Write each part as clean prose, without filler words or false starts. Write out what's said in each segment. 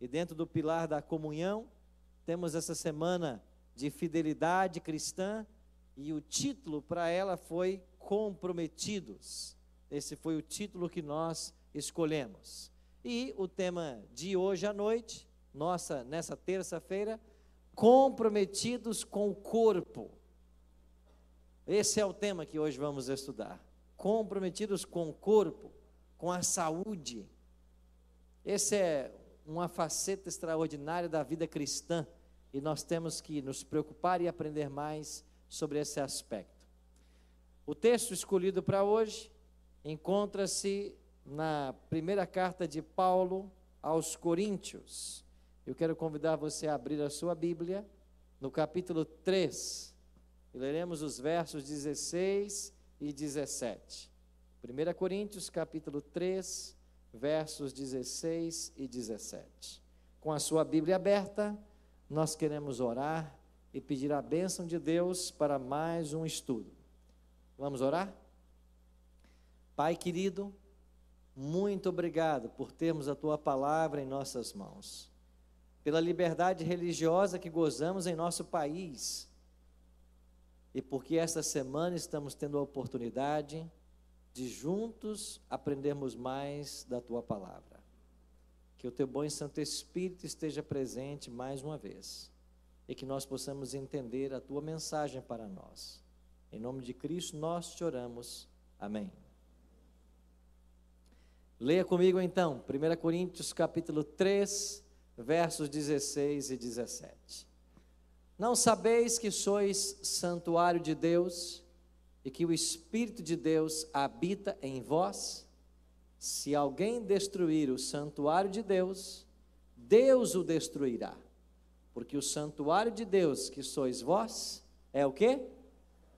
E dentro do pilar da comunhão, temos essa semana de fidelidade cristã, e o título para ela foi Comprometidos. Esse foi o título que nós escolhemos. E o tema de hoje à noite, nessa terça-feira, Comprometidos com o Corpo. Esse é o tema que hoje vamos estudar. Comprometidos com o corpo, com a saúde. Esse é uma faceta extraordinária da vida cristã, e nós temos que nos preocupar e aprender mais sobre esse aspecto. O texto escolhido para hoje encontra-se na primeira carta de Paulo aos Coríntios. Eu quero convidar você a abrir a sua Bíblia no capítulo 3, e leremos os versos 16 e 17. 1 Coríntios, capítulo 3, versos 16 e 17. Com a sua Bíblia aberta, nós queremos orar e pedir a bênção de Deus para mais um estudo. Vamos orar? Pai querido, muito obrigado por termos a Tua palavra em nossas mãos, pela liberdade religiosa que gozamos em nosso país, e porque esta semana estamos tendo a oportunidade de juntos aprendermos mais da Tua palavra. Que o Teu bom e Santo Espírito esteja presente mais uma vez, e que nós possamos entender a Tua mensagem para nós. Em nome de Cristo nós te oramos. Amém. Leia comigo então, 1 Coríntios capítulo 3, versos 16 e 17. Não sabeis que sois santuário de Deus, e que o Espírito de Deus habita em vós? Se alguém destruir o santuário de Deus, Deus o destruirá, porque o santuário de Deus que sois vós, é o quê?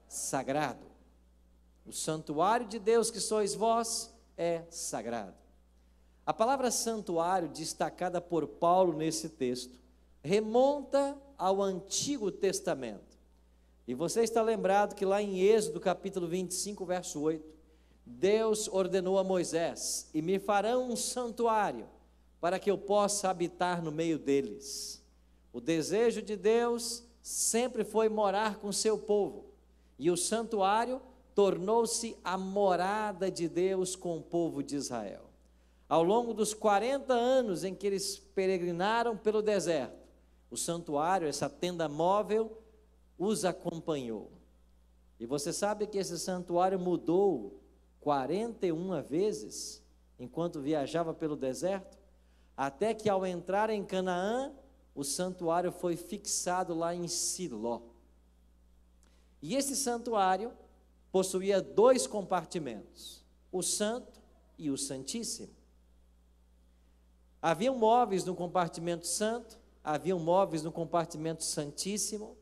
Sagrado. O santuário de Deus que sois vós, é sagrado. A palavra santuário, destacada por Paulo nesse texto, remonta ao Antigo Testamento. E você está lembrado que lá em Êxodo capítulo 25, verso 8, Deus ordenou a Moisés: e me farão um santuário para que eu possa habitar no meio deles. O desejo de Deus sempre foi morar com seu povo, e o santuário tornou-se a morada de Deus com o povo de Israel. Ao longo dos 40 anos em que eles peregrinaram pelo deserto, o santuário, essa tenda móvel, os acompanhou. E você sabe que esse santuário mudou 41 vezes, enquanto viajava pelo deserto, até que ao entrar em Canaã, o santuário foi fixado lá em Siló. E esse santuário possuía dois compartimentos, o santo e o santíssimo. Havia móveis no compartimento santo, havia móveis no compartimento santíssimo.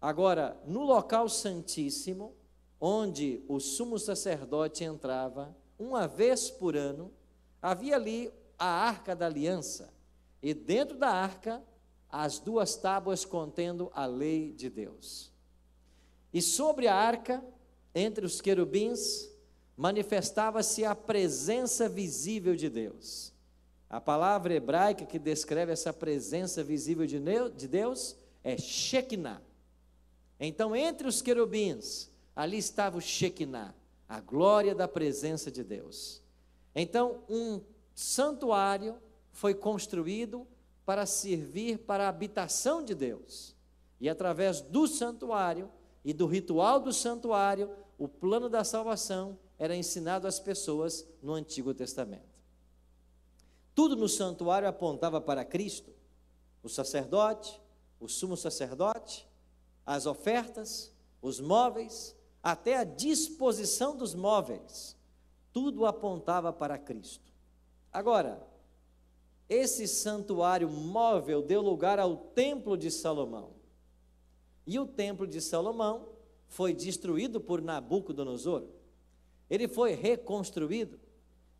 Agora, no local santíssimo, onde o sumo sacerdote entrava uma vez por ano, havia ali a Arca da Aliança, e dentro da arca, as duas tábuas contendo a lei de Deus. E sobre a arca, entre os querubins, manifestava-se a presença visível de Deus. A palavra hebraica que descreve essa presença visível de Deus é Shekinah. Então, entre os querubins, ali estava o Shekinah, a glória da presença de Deus. Então, um santuário foi construído para servir para a habitação de Deus. E através do santuário e do ritual do santuário, o plano da salvação era ensinado às pessoas no Antigo Testamento. Tudo no santuário apontava para Cristo: o sacerdote, o sumo sacerdote, as ofertas, os móveis, até a disposição dos móveis, tudo apontava para Cristo. Agora, esse santuário móvel deu lugar ao templo de Salomão, e o templo de Salomão foi destruído por Nabucodonosor. Ele foi reconstruído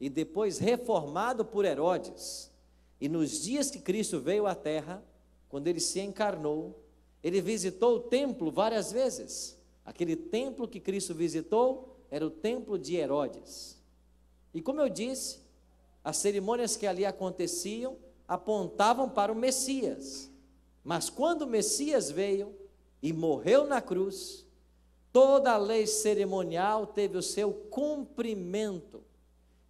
e depois reformado por Herodes. E nos dias que Cristo veio à terra, quando ele se encarnou, ele visitou o templo várias vezes. Aquele templo que Cristo visitou era o templo de Herodes. E como eu disse, as cerimônias que ali aconteciam apontavam para o Messias, mas quando o Messias veio e morreu na cruz, toda a lei cerimonial teve o seu cumprimento,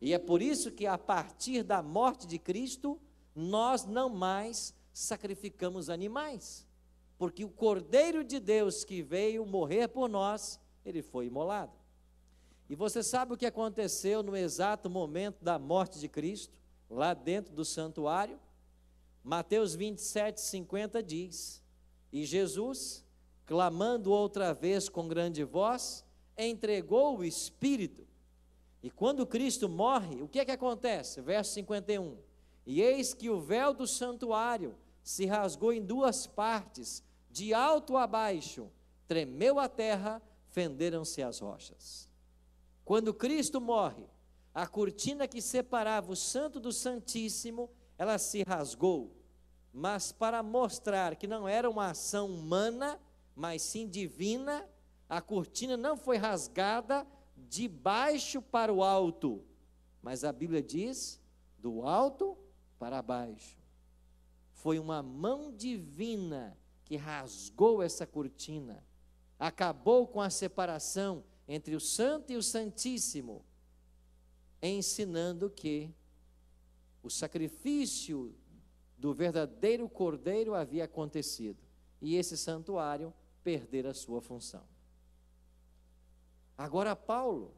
e é por isso que a partir da morte de Cristo, nós não mais sacrificamos animais, porque o Cordeiro de Deus que veio morrer por nós, ele foi imolado. E você sabe o que aconteceu no exato momento da morte de Cristo, lá dentro do santuário? Mateus 27:50 diz: e Jesus, clamando outra vez com grande voz, entregou o Espírito. E quando Cristo morre, o que é que acontece? Verso 51, e eis que o véu do santuário se rasgou em duas partes, de alto a baixo, tremeu a terra, fenderam-se as rochas. Quando Cristo morre, a cortina que separava o santo do santíssimo, ela se rasgou, mas para mostrar que não era uma ação humana, mas sim divina, a cortina não foi rasgada de baixo para o alto, mas a Bíblia diz, do alto para baixo. Foi uma mão divina que rasgou essa cortina, acabou com a separação entre o santo e o santíssimo, ensinando que o sacrifício do verdadeiro Cordeiro havia acontecido, e esse santuário perdera a sua função. Agora Paulo,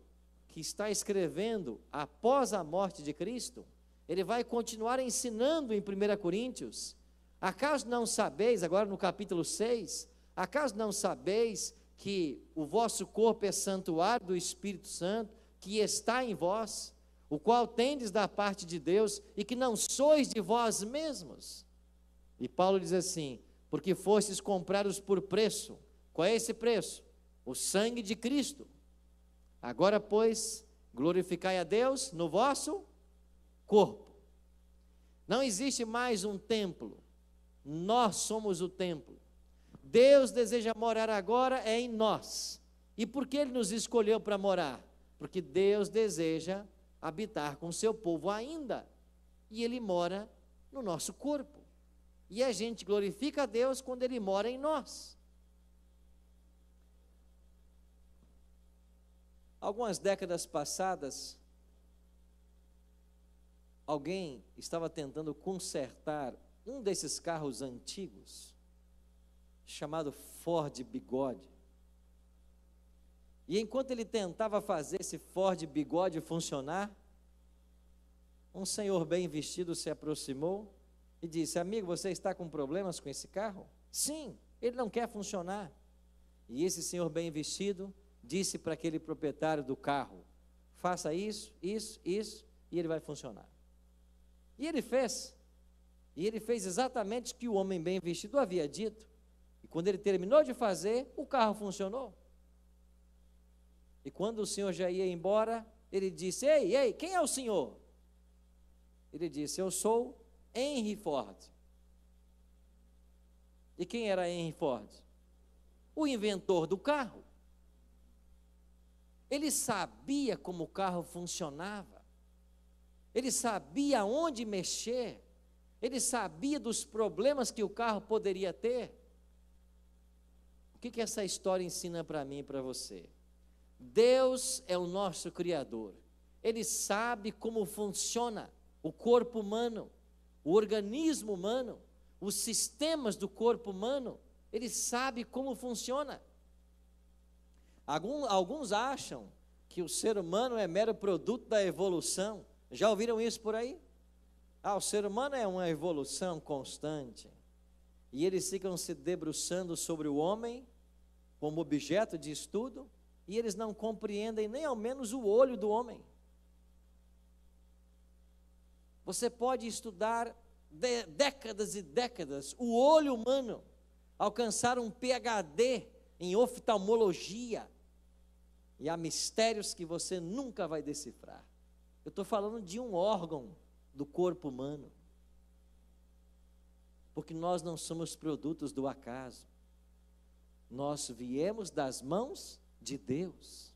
que está escrevendo após a morte de Cristo, ele vai continuar ensinando em 1 Coríntios, acaso não sabeis, agora no capítulo 6, acaso não sabeis que o vosso corpo é santuário do Espírito Santo, que está em vós, o qual tendes da parte de Deus, e que não sois de vós mesmos? E Paulo diz assim, porque fostes comprados por preço. Qual é esse preço? O sangue de Cristo. Agora, pois, glorificai a Deus no vosso corpo. Não existe mais um templo, nós somos o templo. Deus deseja morar agora é em nós. E por que Ele nos escolheu para morar? Porque Deus deseja habitar com o seu povo ainda, e Ele mora no nosso corpo, e a gente glorifica a Deus quando Ele mora em nós. Algumas décadas passadas, alguém estava tentando consertar um desses carros antigos, chamado Ford Bigode, e enquanto ele tentava fazer esse Ford Bigode funcionar, um senhor bem vestido se aproximou e disse, amigo, você está com problemas com esse carro? Sim, ele não quer funcionar. E esse senhor bem vestido disse para aquele proprietário do carro, faça isso, isso, isso, e ele vai funcionar. E ele fez. E ele fez exatamente o que o homem bem vestido havia dito. E quando ele terminou de fazer, o carro funcionou. E quando o senhor já ia embora, ele disse, ei, quem é o senhor? Ele disse, eu sou Henry Ford. E quem era Henry Ford? O inventor do carro. Ele sabia como o carro funcionava, ele sabia onde mexer, ele sabia dos problemas que o carro poderia ter. O que que essa história ensina para mim e para você? Deus é o nosso Criador, Ele sabe como funciona o corpo humano, o organismo humano, os sistemas do corpo humano, Ele sabe como funciona. Alguns acham que o ser humano é mero produto da evolução, já ouviram isso por aí? O ser humano é uma evolução constante, e eles ficam se debruçando sobre o homem como objeto de estudo, e eles não compreendem nem ao menos o olho do homem. Você pode estudar décadas e décadas o olho humano, alcançar um PhD em oftalmologia, e há mistérios que você nunca vai decifrar. Eu estou falando de um órgão do corpo humano, porque nós não somos produtos do acaso, nós viemos das mãos de Deus.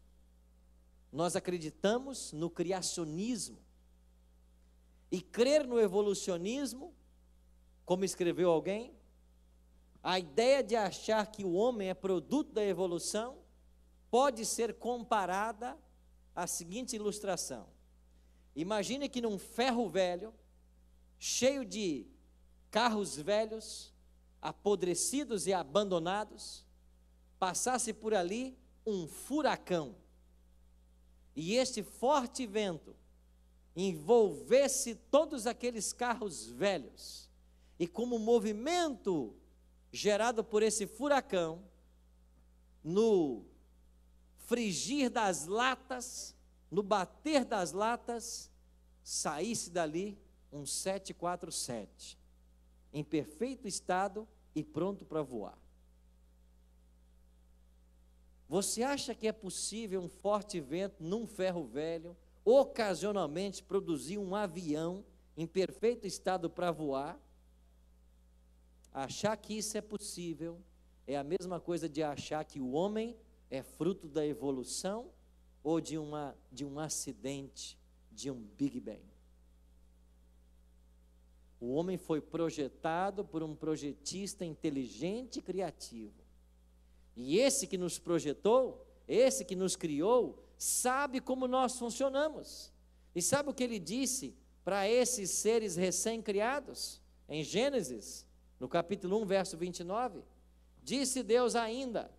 Nós acreditamos no criacionismo, e crer no evolucionismo como escreveu alguém, a ideia de achar que o homem é produto da evolução pode ser comparada à seguinte ilustração. Imagine que num ferro velho, cheio de carros velhos, apodrecidos e abandonados, passasse por ali um furacão, e este forte vento envolvesse todos aqueles carros velhos, e como o movimento gerado por esse furacão, no frigir das latas, no bater das latas, saísse dali um 747, em perfeito estado e pronto para voar. Você acha que é possível um forte vento num ferro velho, ocasionalmente produzir um avião em perfeito estado para voar? Achar que isso é possível é a mesma coisa de achar que o homem é fruto da evolução ou de um acidente, de um Big Bang. O homem foi projetado por um projetista inteligente e criativo. E esse que nos projetou, esse que nos criou, sabe como nós funcionamos. E sabe o que ele disse para esses seres recém-criados? Em Gênesis, no capítulo 1, verso 29, disse Deus ainda: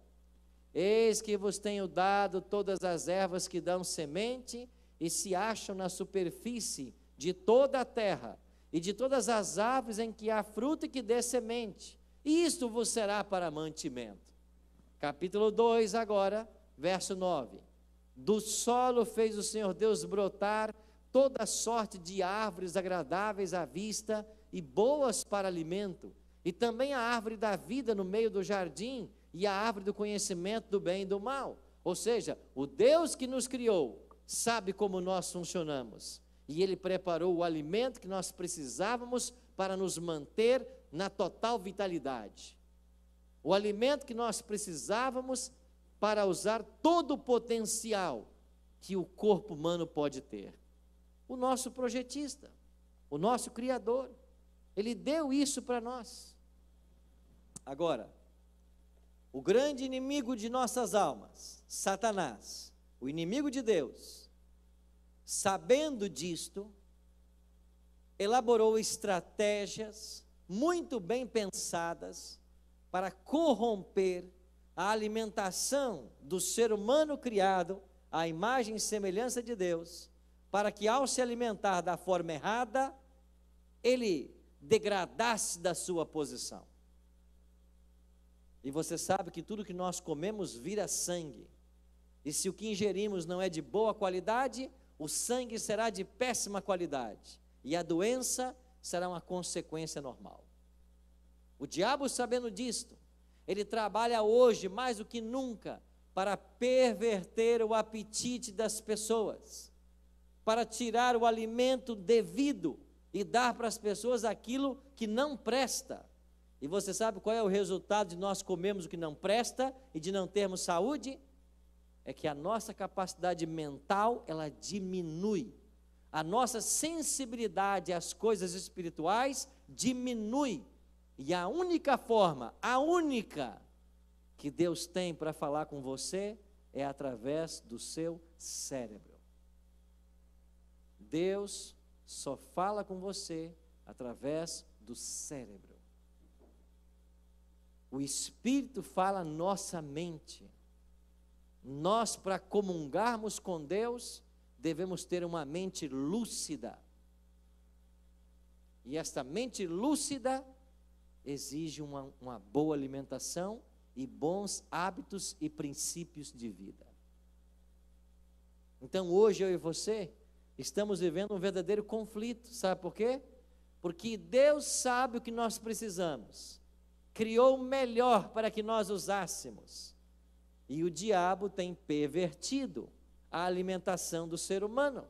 eis que vos tenho dado todas as ervas que dão semente e se acham na superfície de toda a terra, e de todas as árvores em que há fruto e que dê semente, e isto vos será para mantimento. Capítulo 2 agora, verso 9, do solo fez o Senhor Deus brotar toda sorte de árvores agradáveis à vista e boas para alimento, e também a árvore da vida no meio do jardim, e a árvore do conhecimento do bem e do mal. Ou seja, o Deus que nos criou sabe como nós funcionamos, e Ele preparou o alimento que nós precisávamos para nos manter na total vitalidade, o alimento que nós precisávamos para usar todo o potencial que o corpo humano pode ter. O nosso projetista, o nosso Criador, Ele deu isso para nós. Agora, o grande inimigo de nossas almas, Satanás, o inimigo de Deus, sabendo disto, elaborou estratégias muito bem pensadas para corromper a alimentação do ser humano criado à imagem e semelhança de Deus, para que ao se alimentar da forma errada, ele degradasse da sua posição. E você sabe que tudo que nós comemos vira sangue, e se o que ingerimos não é de boa qualidade, o sangue será de péssima qualidade, e a doença será uma consequência normal. O diabo, sabendo disto, ele trabalha hoje mais do que nunca para perverter o apetite das pessoas, para tirar o alimento devido e dar para as pessoas aquilo que não presta. E você sabe qual é o resultado de nós comermos o que não presta e de não termos saúde? É que a nossa capacidade mental, ela diminui. A nossa sensibilidade às coisas espirituais diminui. E a única forma, a única que Deus tem para falar com você é através do seu cérebro. Deus só fala com você através do cérebro. O Espírito fala à nossa mente. Nós, para comungarmos com Deus, devemos ter uma mente lúcida. E esta mente lúcida exige uma boa alimentação e bons hábitos e princípios de vida. Então hoje eu e você estamos vivendo um verdadeiro conflito. Sabe por quê? Porque Deus sabe o que nós precisamos, criou o melhor para que nós usássemos, e o diabo tem pervertido a alimentação do ser humano,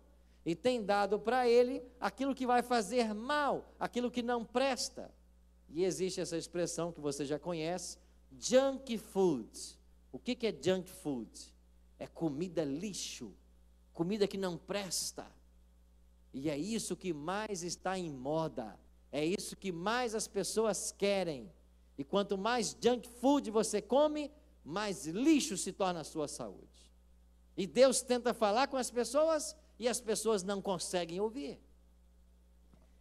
e tem dado para ele aquilo que vai fazer mal, aquilo que não presta. E existe essa expressão que você já conhece, junk food. O que é junk food? É comida lixo, comida que não presta, e é isso que mais está em moda É isso que mais as pessoas querem. E quanto mais junk food você come, mais lixo se torna a sua saúde. E Deus tenta falar com as pessoas e as pessoas não conseguem ouvir.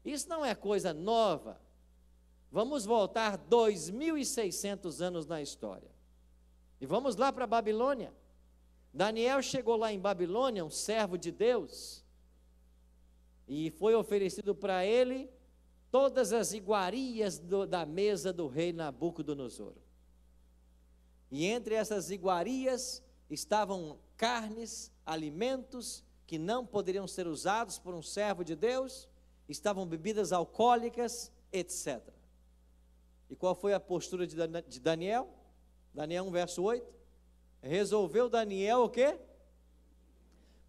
Isso não é coisa nova. Vamos voltar 2.600 anos na história. E vamos lá para a Babilônia. Daniel chegou lá em Babilônia, um servo de Deus, e foi oferecido para ele todas as iguarias da mesa do rei Nabucodonosor. E entre essas iguarias estavam carnes, alimentos que não poderiam ser usados por um servo de Deus, estavam bebidas alcoólicas, etc. E qual foi a postura de Daniel? Daniel 1, verso 8. Resolveu Daniel o quê?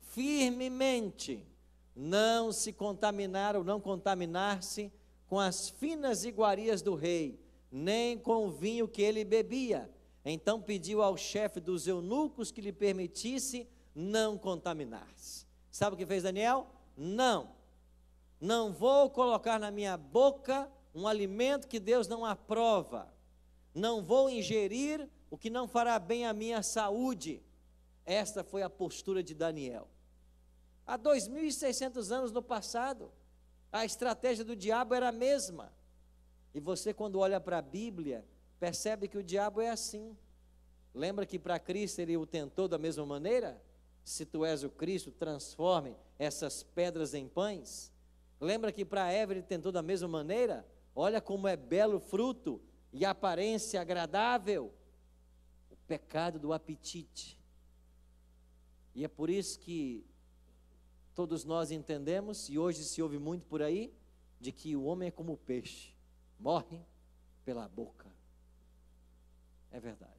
Firmemente não se contaminar ou não contaminar-se com as finas iguarias do rei, nem com o vinho que ele bebia. Então pediu ao chefe dos eunucos que lhe permitisse não contaminar-se. Sabe o que fez Daniel? Não vou colocar na minha boca um alimento que Deus não aprova. Não vou ingerir o que não fará bem à minha saúde. Esta foi a postura de Daniel. Há 2.600 anos no passado, a estratégia do diabo era a mesma. E você, quando olha para a Bíblia, percebe que o diabo é assim. Lembra que para Cristo ele o tentou da mesma maneira? Se tu és o Cristo, transforme essas pedras em pães. Lembra que para Eva ele tentou da mesma maneira? Olha como é belo fruto e aparência agradável. O pecado do apetite. E é por isso que todos nós entendemos, e hoje se ouve muito por aí, de que o homem é como o peixe, morre pela boca. É verdade.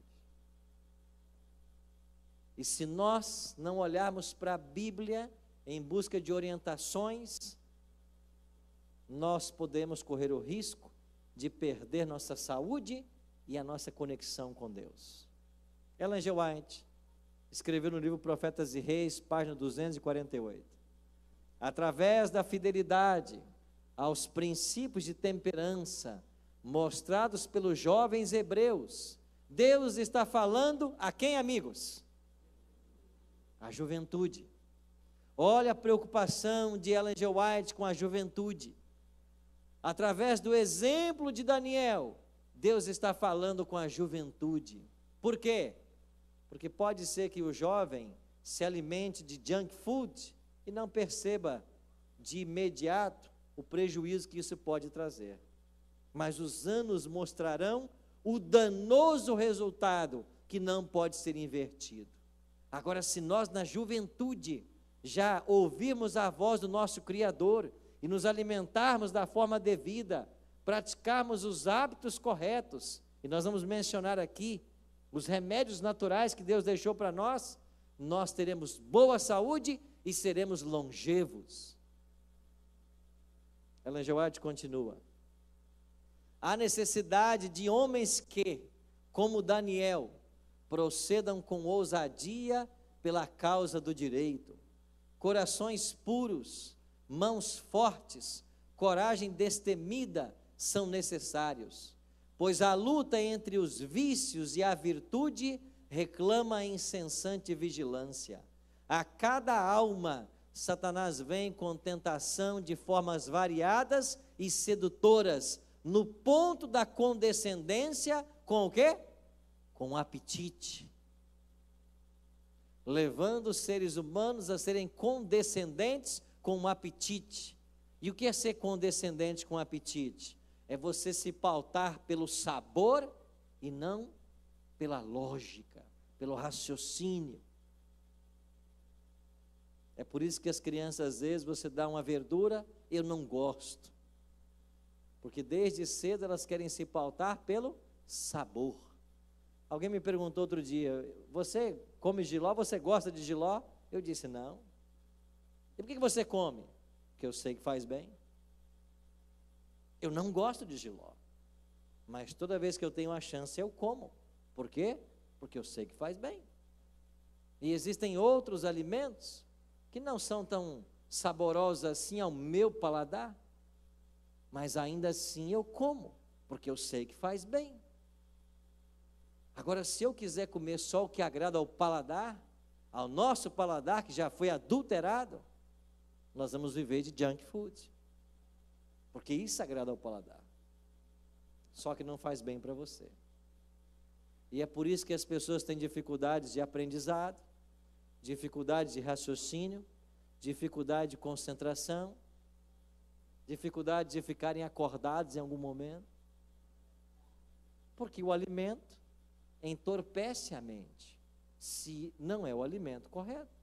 E se nós não olharmos para a Bíblia em busca de orientações, nós podemos correr o risco de perder nossa saúde e a nossa conexão com Deus. Ellen G. White escreveu no livro Profetas e Reis, página 248. Através da fidelidade aos princípios de temperança mostrados pelos jovens hebreus, Deus está falando a quem, amigos? A juventude. Olha a preocupação de Ellen G. White com a juventude. Através do exemplo de Daniel, Deus está falando com a juventude. Por quê? Porque pode ser que o jovem se alimente de junk food e não perceba de imediato o prejuízo que isso pode trazer. Mas os anos mostrarão o danoso resultado que não pode ser invertido. Agora, se nós na juventude já ouvirmos a voz do nosso Criador e nos alimentarmos da forma devida, praticarmos os hábitos corretos, e nós vamos mencionar aqui os remédios naturais que Deus deixou para nós, nós teremos boa saúde e seremos longevos. Ellen G. White continua. Há necessidade de homens que, como Daniel, procedam com ousadia pela causa do direito, corações puros, mãos fortes, coragem destemida são necessários, pois a luta entre os vícios e a virtude reclama a incessante vigilância. A cada alma, Satanás vem com tentação de formas variadas e sedutoras, no ponto da condescendência com o quê? Com o apetite, levando os seres humanos a serem condescendentes com o apetite. E o que é ser condescendente com o apetite? É você se pautar pelo sabor e não pela lógica, pelo raciocínio. É por isso que as crianças, às vezes, você dá uma verdura, eu não gosto. Porque desde cedo elas querem se pautar pelo sabor. Alguém me perguntou outro dia, você come jiló, você gosta de jiló? Eu disse, não. E por que você come? Porque eu sei que faz bem. Eu não gosto de jiló, mas toda vez que eu tenho a chance eu como. Por quê? Porque eu sei que faz bem. E existem outros alimentos que não são tão saborosos assim ao meu paladar, mas ainda assim eu como, porque eu sei que faz bem. Agora, se eu quiser comer só o que agrada ao paladar, ao nosso paladar que já foi adulterado, nós vamos viver de junk food, porque isso agrada ao paladar, só que não faz bem para você. E é por isso que as pessoas têm dificuldades de aprendizado, dificuldade de raciocínio, dificuldade de concentração, dificuldade de ficarem acordados em algum momento, porque o alimento entorpece a mente, se não é o alimento correto.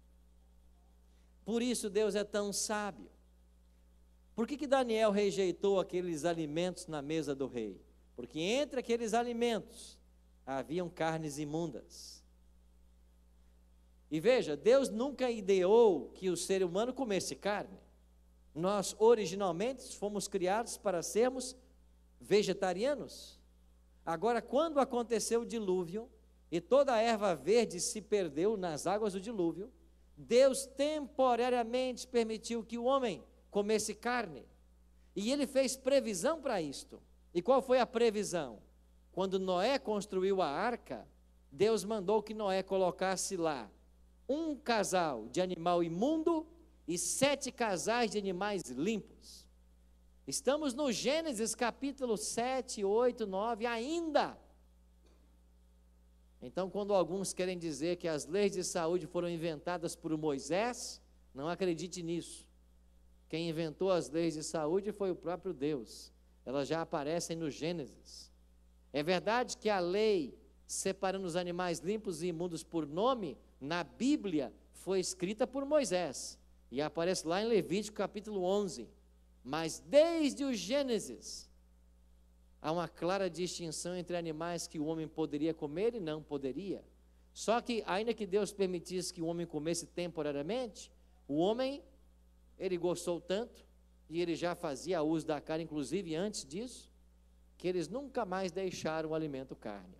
Por isso Deus é tão sábio. Por que Daniel rejeitou aqueles alimentos na mesa do rei? Porque entre aqueles alimentos haviam carnes imundas. E veja, Deus nunca ideou que o ser humano comesse carne. Nós originalmente fomos criados para sermos vegetarianos. Agora, quando aconteceu o dilúvio e toda a erva verde se perdeu nas águas do dilúvio, Deus temporariamente permitiu que o homem comesse carne. E ele fez previsão para isto. E qual foi a previsão? Quando Noé construiu a arca, Deus mandou que Noé colocasse lá um casal de animal imundo e 7 casais de animais limpos. Estamos no Gênesis capítulo 7, 8, 9 ainda. Então, quando alguns querem dizer que as leis de saúde foram inventadas por Moisés, não acredite nisso. Quem inventou as leis de saúde foi o próprio Deus. Elas já aparecem no Gênesis. É verdade que a lei separando os animais limpos e imundos por nome, na Bíblia, foi escrita por Moisés. E aparece lá em Levítico capítulo 11. Mas desde o Gênesis, há uma clara distinção entre animais que o homem poderia comer e não poderia. Só que, ainda que Deus permitisse que o homem comesse temporariamente, o homem, ele gostou tanto, e ele já fazia uso da carne, inclusive antes disso, que eles nunca mais deixaram o alimento carne.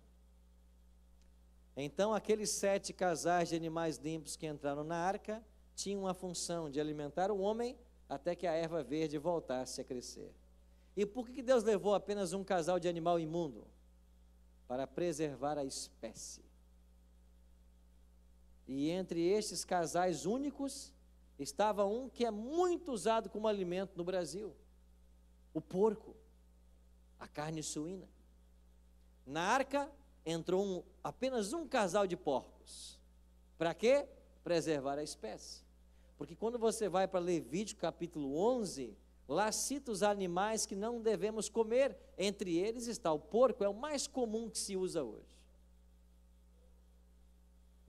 Então, aqueles 7 casais de animais limpos que entraram na arca, tinham a função de alimentar o homem, até que a erva verde voltasse a crescer. E por que Deus levou apenas um casal de animal imundo? Para preservar a espécie. E entre estes casais únicos, estava um que é muito usado como alimento no Brasil. O porco, a carne suína. Na arca, entrou apenas um casal de porcos. Para quê? Preservar a espécie. Porque quando você vai para Levítico capítulo 11, lá cita os animais que não devemos comer, entre eles está o porco, é o mais comum que se usa hoje.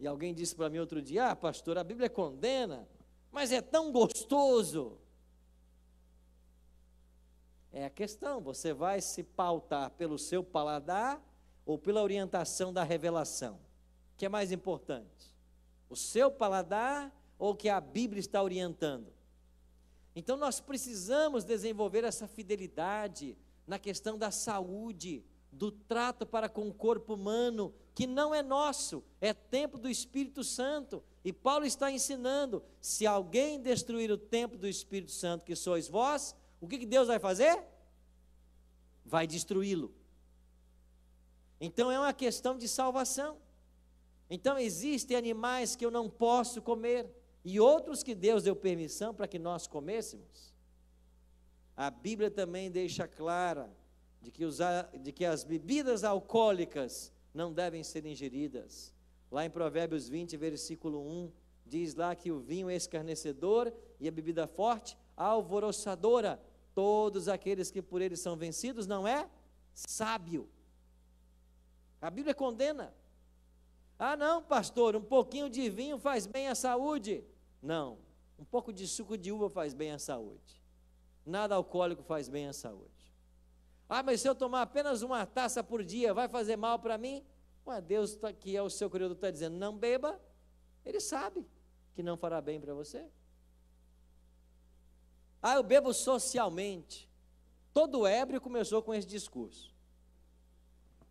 E alguém disse para mim outro dia, pastor, a Bíblia condena, mas é tão gostoso. É a questão, você vai se pautar pelo seu paladar ou pela orientação da revelação? O que é mais importante? O seu paladar ou que a Bíblia está orientando? Então nós precisamos desenvolver essa fidelidade na questão da saúde, do trato para com o corpo humano, que não é nosso, é templo do Espírito Santo. E Paulo está ensinando, se alguém destruir o templo do Espírito Santo, que sois vós, o que Deus vai fazer? Vai destruí-lo. Então é uma questão de salvação. Então existem animais que eu não posso comer, e outros que Deus deu permissão para que nós comêssemos. A Bíblia também deixa clara de que as bebidas alcoólicas não devem ser ingeridas. Lá em Provérbios 20, versículo 1, diz lá que o vinho é escarnecedor e a bebida forte, alvoroçadora. Todos aqueles que por eles são vencidos, não é sábio. A Bíblia condena. Ah não, pastor, um pouquinho de vinho faz bem à saúde. Não, um pouco de suco de uva faz bem à saúde. Nada alcoólico faz bem à saúde. Ah, mas se eu tomar apenas uma taça por dia, vai fazer mal para mim? Ué, Deus que é o seu Criador está dizendo, não beba. Ele sabe que não fará bem para você. Ah, eu bebo socialmente. Todo ébrio começou com esse discurso.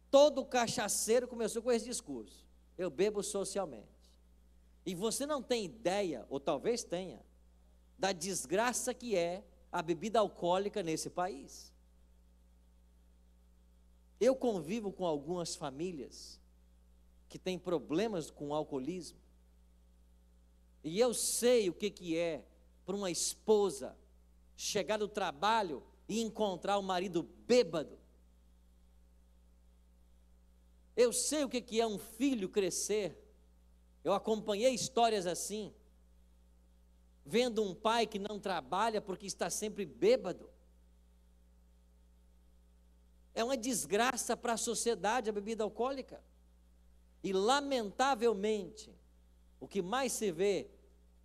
Todo cachaceiro começou com esse discurso. Eu bebo socialmente. E você não tem ideia, ou talvez tenha, da desgraça que é a bebida alcoólica nesse país. Eu convivo com algumas famílias que têm problemas com o alcoolismo. E eu sei o que é para uma esposa chegar do trabalho e encontrar o marido bêbado. Eu sei o que é um filho crescer. Eu acompanhei histórias assim, vendo um pai que não trabalha porque está sempre bêbado. É uma desgraça para a sociedade a bebida alcoólica. E lamentavelmente, o que mais se vê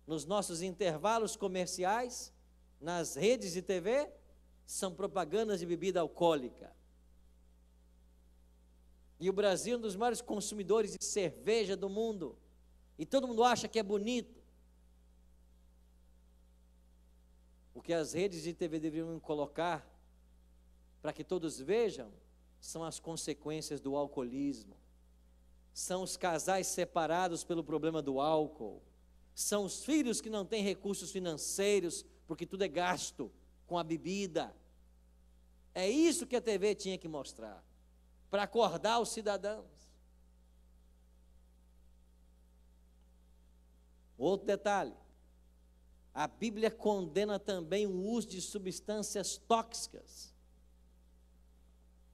nos nossos intervalos comerciais, nas redes de TV, são propagandas de bebida alcoólica. E o Brasil é um dos maiores consumidores de cerveja do mundo. E todo mundo acha que é bonito. O que as redes de TV deveriam colocar para que todos vejam são as consequências do alcoolismo. São os casais separados pelo problema do álcool. São os filhos que não têm recursos financeiros, porque tudo é gasto com a bebida. É isso que a TV tinha que mostrar, para acordar os cidadãos. Outro detalhe: a Bíblia condena também o uso de substâncias tóxicas.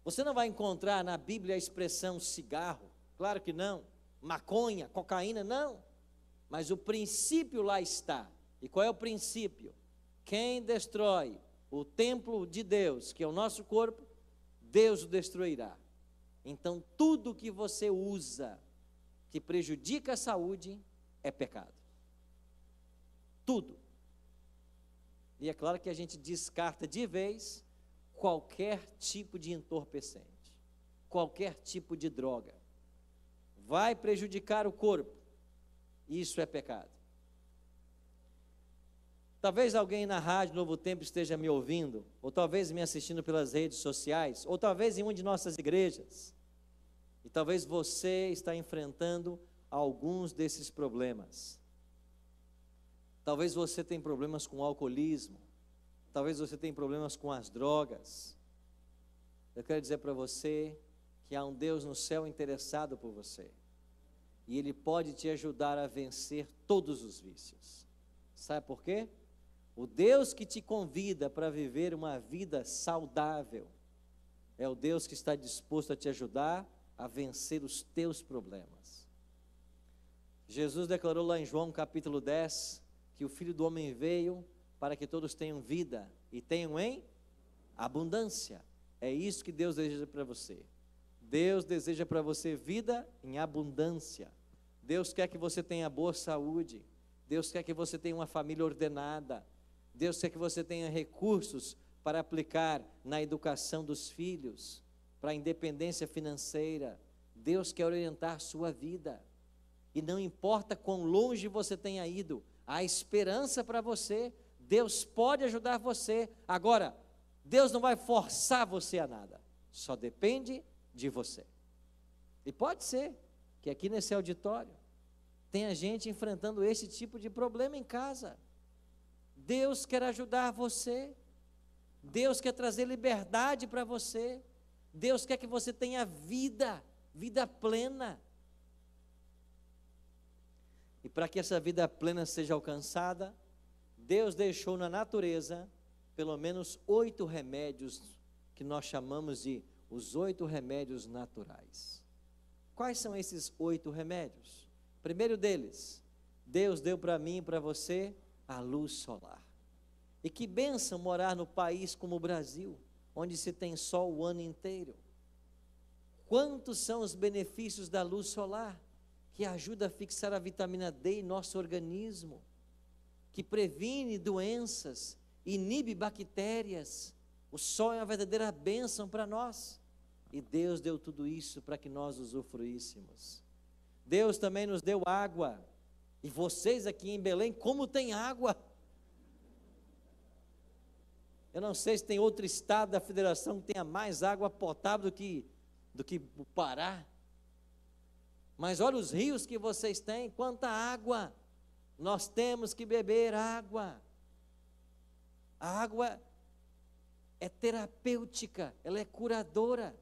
Você não vai encontrar na Bíblia a expressão cigarro, claro que não, maconha, cocaína, não. Mas o princípio lá está. E qual é o princípio? Quem destrói o templo de Deus, que é o nosso corpo, Deus o destruirá. Então tudo que você usa que prejudica a saúde é pecado. Tudo. E é claro que a gente descarta de vez qualquer tipo de entorpecente, qualquer tipo de droga. Vai prejudicar o corpo. Isso é pecado. Talvez alguém na Rádio Novo Tempo esteja me ouvindo, ou talvez me assistindo pelas redes sociais, ou talvez em uma de nossas igrejas. E talvez você está enfrentando alguns desses problemas. Talvez você tenha problemas com o alcoolismo. Talvez você tenha problemas com as drogas. Eu quero dizer para você que há um Deus no céu interessado por você. E Ele pode te ajudar a vencer todos os vícios. Sabe por quê? O Deus que te convida para viver uma vida saudável é o Deus que está disposto a te ajudar a vencer os teus problemas. Jesus declarou lá em João capítulo 10, que o Filho do Homem veio para que todos tenham vida e tenham em abundância. É isso que Deus deseja para você. Deus deseja para você vida em abundância. Deus quer que você tenha boa saúde. Deus quer que você tenha uma família ordenada. Deus quer que você tenha recursos para aplicar na educação dos filhos, para a independência financeira. Deus quer orientar sua vida. E não importa quão longe você tenha ido, há esperança para você. Deus pode ajudar você. Agora, Deus não vai forçar você a nada. Só depende de você. E pode ser que aqui nesse auditório tenha gente enfrentando esse tipo de problema em casa. Deus quer ajudar você. Deus quer trazer liberdade para você. Deus quer que você tenha vida, vida plena. E para que essa vida plena seja alcançada, Deus deixou na natureza pelo menos 8 remédios que nós chamamos de os 8 remédios naturais. Quais são esses 8 remédios? Primeiro deles, Deus deu para mim e para você a luz solar. E que bênção morar no país como o Brasil, onde se tem sol o ano inteiro. Quantos são os benefícios da luz solar, que ajuda a fixar a vitamina D em nosso organismo, que previne doenças, inibe bactérias. O sol é uma verdadeira bênção para nós. E Deus deu tudo isso para que nós usufruíssemos. Deus também nos deu água. E vocês aqui em Belém, como tem água? Eu não sei se tem outro estado da federação que tenha mais água potável do que o Pará. Mas olha os rios que vocês têm, quanta água. Nós temos que beber água. A água é terapêutica, ela é curadora.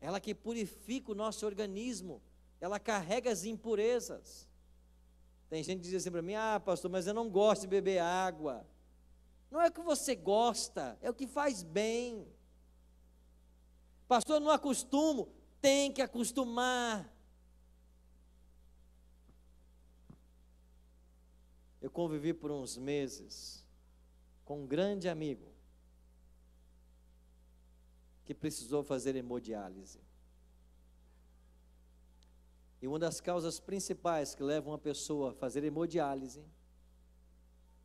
ela que purifica o nosso organismo, ela carrega as impurezas. Tem gente que diz assim para mim: ah, pastor, mas eu não gosto de beber água. Não é o que você gosta, é o que faz bem. Pastor, eu não acostumo. Tem que acostumar. Eu convivi por uns meses com um grande amigo que precisou fazer hemodiálise. E uma das causas principais que levam uma pessoa a fazer hemodiálise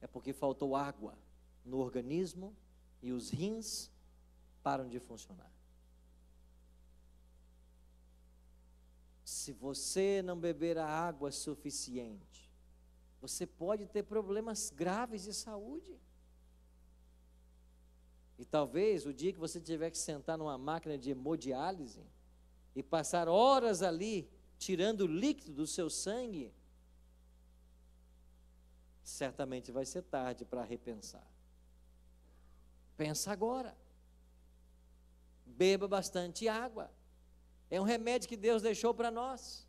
é porque faltou água no organismo e os rins param de funcionar. Se você não beber a água suficiente, você pode ter problemas graves de saúde. E talvez o dia que você tiver que sentar numa máquina de hemodiálise e passar horas ali tirando o líquido do seu sangue, certamente vai ser tarde para repensar. Pensa agora. Beba bastante água. É um remédio que Deus deixou para nós.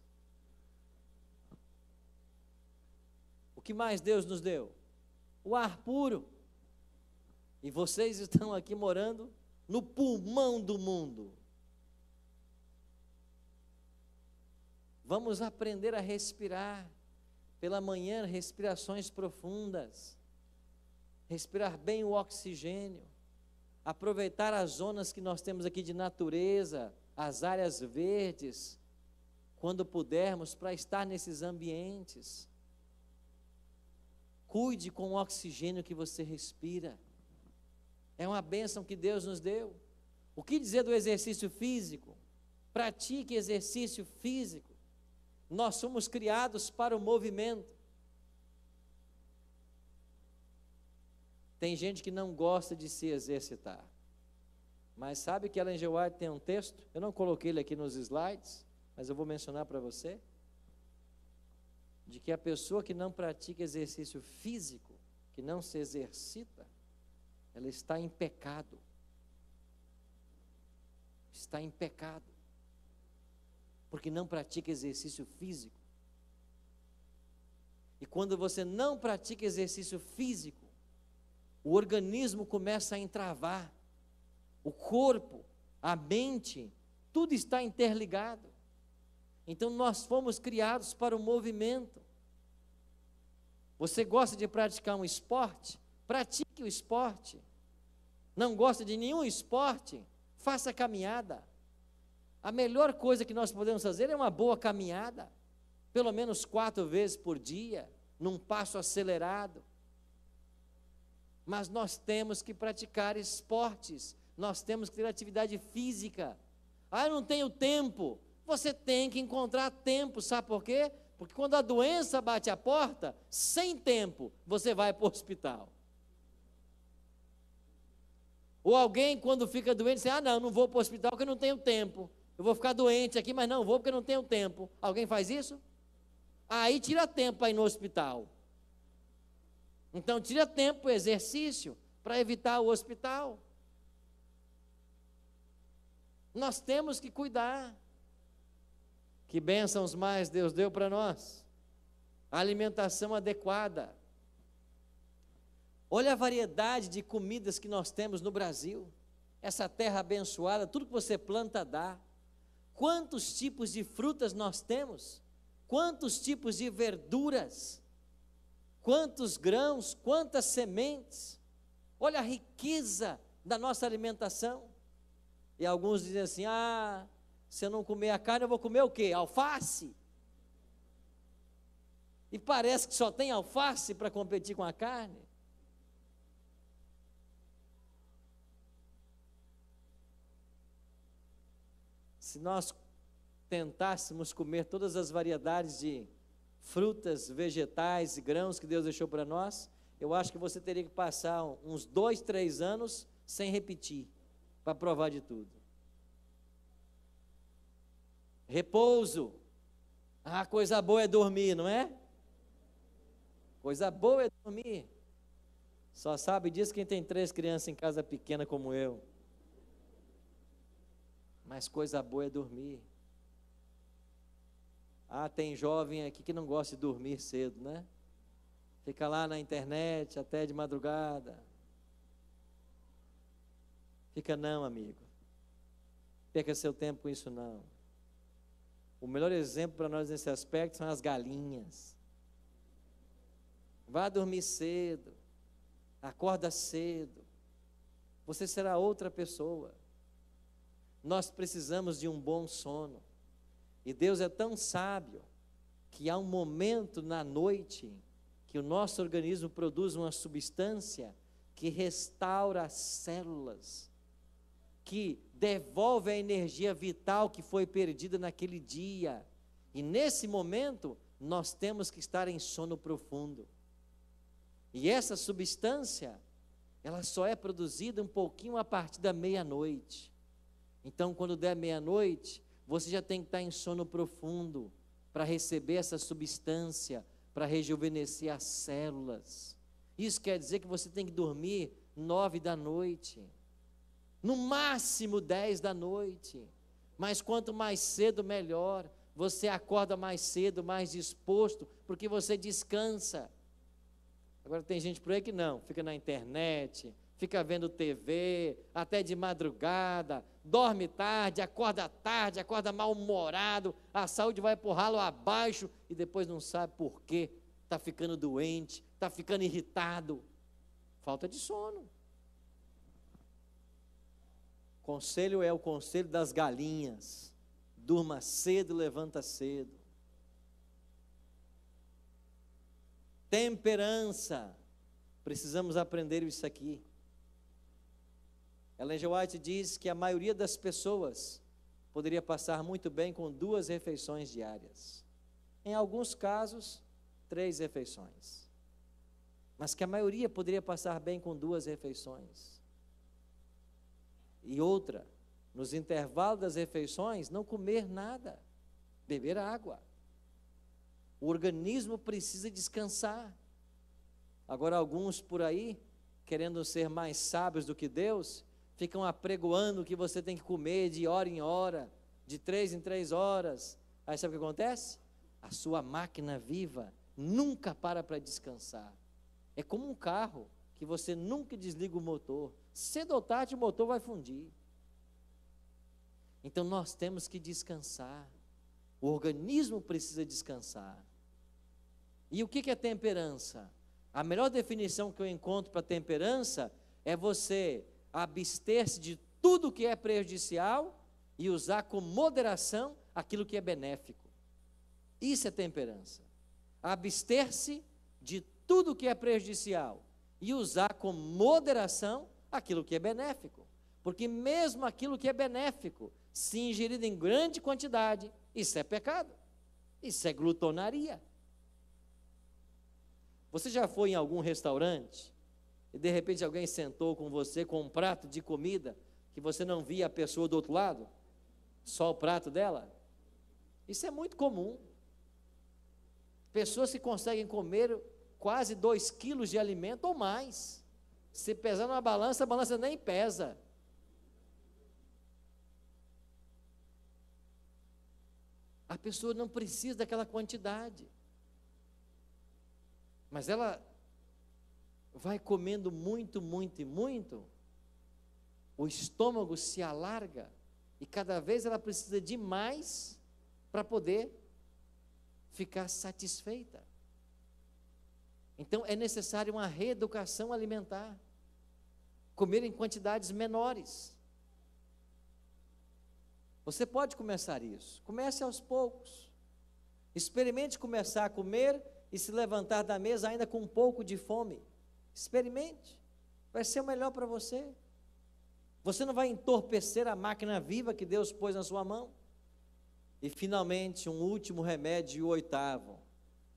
O que mais Deus nos deu? O ar puro. E vocês estão aqui morando no pulmão do mundo. Vamos aprender a respirar. Pela manhã, respirações profundas. Respirar bem o oxigênio. Aproveitar as zonas que nós temos aqui de natureza, as áreas verdes, quando pudermos, para estar nesses ambientes. Cuide com o oxigênio que você respira. É uma bênção que Deus nos deu. O que dizer do exercício físico? Pratique exercício físico. Nós somos criados para o movimento. Tem gente que não gosta de se exercitar. Mas sabe que Ellen G. White tem um texto? Eu não coloquei ele aqui nos slides, mas eu vou mencionar para você. De que a pessoa que não pratica exercício físico, que não se exercita, ela está em pecado. Está em pecado. Porque não pratica exercício físico. E quando você não pratica exercício físico, o organismo começa a entravar. O corpo, a mente, tudo está interligado. Então nós fomos criados para o movimento. Você gosta de praticar um esporte? Pratique o esporte. Não gosta de nenhum esporte? Faça caminhada. A melhor coisa que nós podemos fazer é uma boa caminhada, pelo menos 4 vezes por dia, num passo acelerado. Mas nós temos que praticar esportes, nós temos que ter atividade física. Ah, eu não tenho tempo. Você tem que encontrar tempo, sabe por quê? Porque quando a doença bate a porta, sem tempo, você vai para o hospital. Ou alguém, quando fica doente, diz: ah, não, não vou para o hospital porque eu não tenho tempo. Eu vou ficar doente aqui, mas não vou porque eu não tenho tempo. Alguém faz isso? Aí tira tempo para ir no hospital. Então tira tempo, exercício, para evitar o hospital. Nós temos que cuidar. Que bênçãos mais Deus deu para nós? A alimentação adequada. Olha a variedade de comidas que nós temos no Brasil. Essa terra abençoada, tudo que você planta dá. Quantos tipos de frutas nós temos? Quantos tipos de verduras? Quantos grãos? Quantas sementes? Olha a riqueza da nossa alimentação. E alguns dizem assim: ah, se eu não comer a carne, eu vou comer o quê? Alface? E parece que só tem alface para competir com a carne. Se nós tentássemos comer todas as variedades de frutas, vegetais e grãos que Deus deixou para nós, eu acho que você teria que passar uns 2, 3 anos sem repetir, para provar de tudo. Repouso. Ah, coisa boa é dormir, não é? Coisa boa é dormir. Só sabe disso quem tem 3 crianças em casa pequena como eu. mas coisa boa é dormir. Ah, tem jovem aqui que não gosta de dormir cedo, né? Fica lá na internet até de madrugada. Fica não, amigo. Perca seu tempo com isso não. O melhor exemplo para nós nesse aspecto são as galinhas. Vá dormir cedo. Acorda cedo. Você será outra pessoa. Nós precisamos de um bom sono. E Deus é tão sábio que há um momento na noite que o nosso organismo produz uma substância que restaura as células, que devolve a energia vital que foi perdida naquele dia. E nesse momento, nós temos que estar em sono profundo. E essa substância, ela só é produzida um pouquinho a partir da meia-noite. Então, quando der meia-noite, você já tem que estar em sono profundo para receber essa substância, para rejuvenescer as células. Isso quer dizer que você tem que dormir 21h, no máximo 22h, mas quanto mais cedo melhor. Você acorda mais cedo, mais disposto, porque você descansa. Agora tem gente por aí que não, fica na internet, fica vendo TV, até de madrugada, dorme tarde, acorda mal-humorado, a saúde vai pro ralo abaixo e depois não sabe por quê, está ficando doente, está ficando irritado, falta de sono. Conselho é o conselho das galinhas, durma cedo, levanta cedo. Temperança, precisamos aprender isso aqui. Ellen G. White diz que a maioria das pessoas poderia passar muito bem com 2 refeições diárias. Em alguns casos, 3 refeições. Mas que a maioria poderia passar bem com 2 refeições. E outra, nos intervalos das refeições, não comer nada, beber água. O organismo precisa descansar. Agora alguns por aí, querendo ser mais sábios do que Deus, ficam apregoando que você tem que comer de hora em hora, de 3 em 3 horas. Aí sabe o que acontece? A sua máquina viva nunca para descansar. É como um carro que você nunca desliga o motor. Cedo ou tarde o motor vai fundir. Então nós temos que descansar. O organismo precisa descansar. E o que é temperança? A melhor definição que eu encontro para temperança é você abster-se de tudo que é prejudicial e usar com moderação aquilo que é benéfico. Isso é temperança. Abster-se de tudo que é prejudicial e usar com moderação aquilo que é benéfico. Porque mesmo aquilo que é benéfico, se ingerido em grande quantidade, isso é pecado. Isso é glutonaria. Você já foi em algum restaurante e de repente alguém sentou com você com um prato de comida que você não via a pessoa do outro lado, só o prato dela? Isso é muito comum. Pessoas que conseguem comer quase 2 quilos de alimento ou mais. Se pesar numa balança, a balança nem pesa. A pessoa não precisa daquela quantidade, mas ela vai comendo muito, muito e muito, o estômago se alarga e cada vez ela precisa de mais para poder ficar satisfeita. Então é necessário uma reeducação alimentar, comer em quantidades menores. Você pode começar isso, comece aos poucos. Experimente começar a comer e se levantar da mesa ainda com um pouco de fome. Experimente, vai ser o melhor para você. Você não vai entorpecer a máquina viva que Deus pôs na sua mão. E finalmente, um último remédio e o 8º.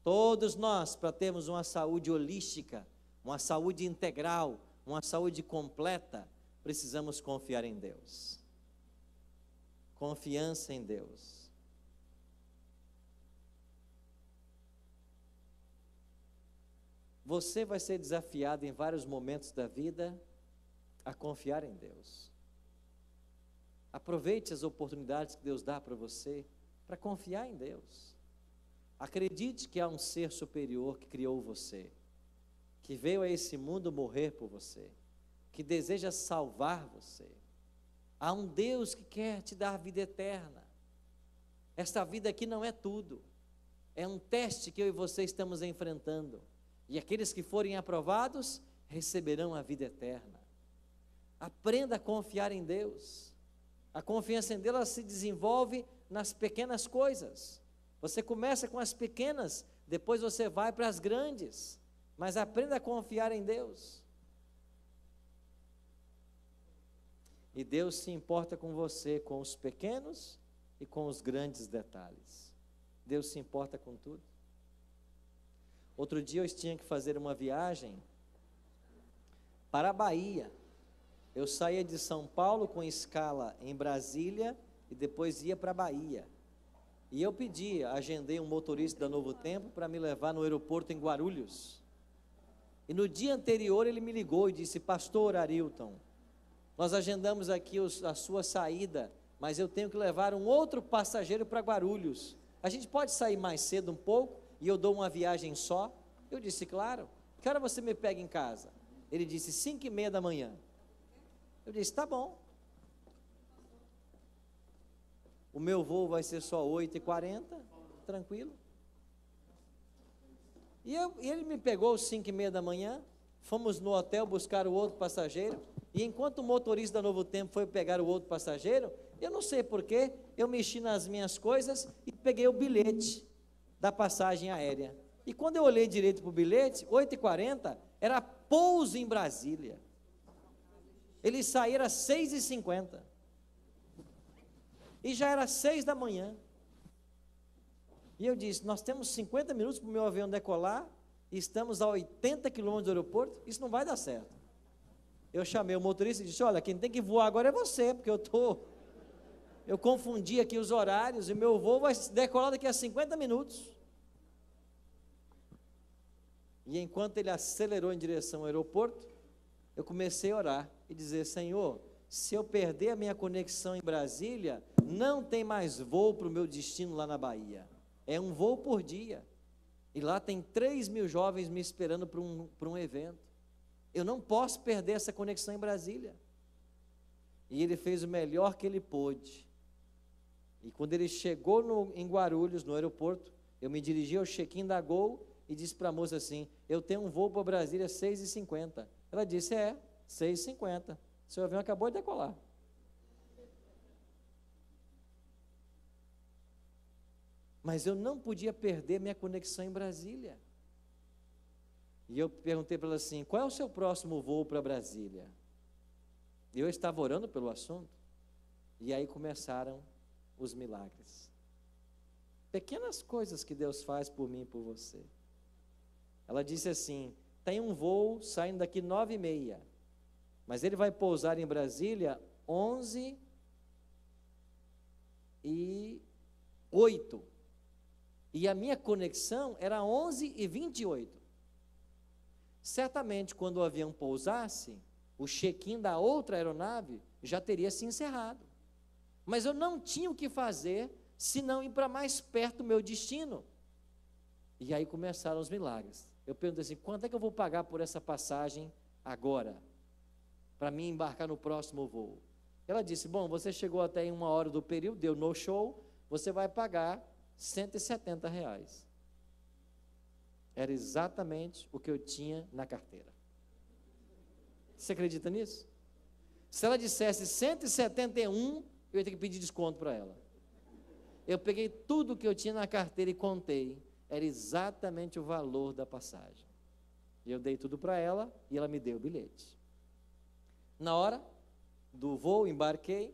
Todos nós, para termos uma saúde holística, uma saúde integral, uma saúde completa, precisamos confiar em Deus. Confiança em Deus. Você vai ser desafiado em vários momentos da vida a confiar em Deus, a Aproveite as oportunidades que Deus dá para você, para confiar em Deus. Acredite que há um ser superior que criou você, que veio a esse mundo morrer por você, que deseja salvar você. Há um Deus que quer te dar vida eterna. Esta vida aqui não é tudo. É um teste que eu e você estamos enfrentando. E aqueles que forem aprovados, receberão a vida eterna. Aprenda a confiar em Deus. A confiança em Deus se desenvolve nas pequenas coisas. Você começa com as pequenas, depois você vai para as grandes. Mas aprenda a confiar em Deus. E Deus se importa com você, com os pequenos e com os grandes detalhes. Deus se importa com tudo. Outro dia eu tinha que fazer uma viagem para a Bahia. Eu saía de São Paulo com escala em Brasília e depois ia para a Bahia. E eu pedi, agendei um motorista da Novo Tempo para me levar no aeroporto em Guarulhos. E no dia anterior ele me ligou e disse: Pastor Arilton, nós agendamos aqui a sua saída, mas eu tenho que levar um outro passageiro para Guarulhos. A gente pode sair mais cedo um pouco e eu dou uma viagem só? Eu disse: claro. Que hora você me pega em casa? Ele disse: 5:30 da manhã. Eu disse: tá bom. O meu voo vai ser só 8h40, tranquilo. E ele me pegou às 5:30 da manhã, fomos no hotel buscar o outro passageiro, e enquanto o motorista da Novo Tempo foi pegar o outro passageiro, eu não sei porquê, eu mexi nas minhas coisas e peguei o bilhete da passagem aérea. E quando eu olhei direito para o bilhete, 8h40, era pouso em Brasília. Ele saíra às 6h50. E já era 6 da manhã. E eu disse: nós temos 50 minutos para o meu avião decolar, e estamos a 80 quilômetros do aeroporto, isso não vai dar certo. Eu chamei o motorista e disse: olha, quem tem que voar agora é você, porque eu confundi aqui os horários, e meu voo vai decolar daqui a 50 minutos. E enquanto ele acelerou em direção ao aeroporto, eu comecei a orar e dizer: Senhor, se eu perder a minha conexão em Brasília, não tem mais voo para o meu destino lá na Bahia. É um voo por dia. E lá tem 3.000 jovens me esperando para um evento. Eu não posso perder essa conexão em Brasília. E ele fez o melhor que ele pôde. E quando ele chegou em Guarulhos, no aeroporto, eu me dirigi ao check-in da Gol e disse para a moça assim: eu tenho um voo para Brasília às 6h50. Ela disse: é, 6h50. Seu avião acabou de decolar. Mas eu não podia perder minha conexão em Brasília. E eu perguntei para ela assim: qual é o seu próximo voo para Brasília? Eu estava orando pelo assunto. E aí começaram os milagres. Pequenas coisas que Deus faz por mim e por você. Ela disse assim: tem um voo saindo daqui 9h30. Mas ele vai pousar em Brasília 11h08. E a minha conexão era 11h28. Certamente, quando o avião pousasse, o check-in da outra aeronave já teria se encerrado. Mas eu não tinha o que fazer, senão ir para mais perto do meu destino. E aí começaram os milagres. Eu perguntei assim: quanto é que eu vou pagar por essa passagem agora, para mim embarcar no próximo voo? Ela disse: bom, você chegou até em 1 hora do período, deu no show, você vai pagar R$170. Era exatamente o que eu tinha na carteira. Você acredita nisso? Se ela dissesse 171, eu ia ter que pedir desconto para ela. Eu peguei tudo o que eu tinha na carteira e contei, era exatamente o valor da passagem. E eu dei tudo para ela e ela me deu o bilhete. Na hora do voo, embarquei,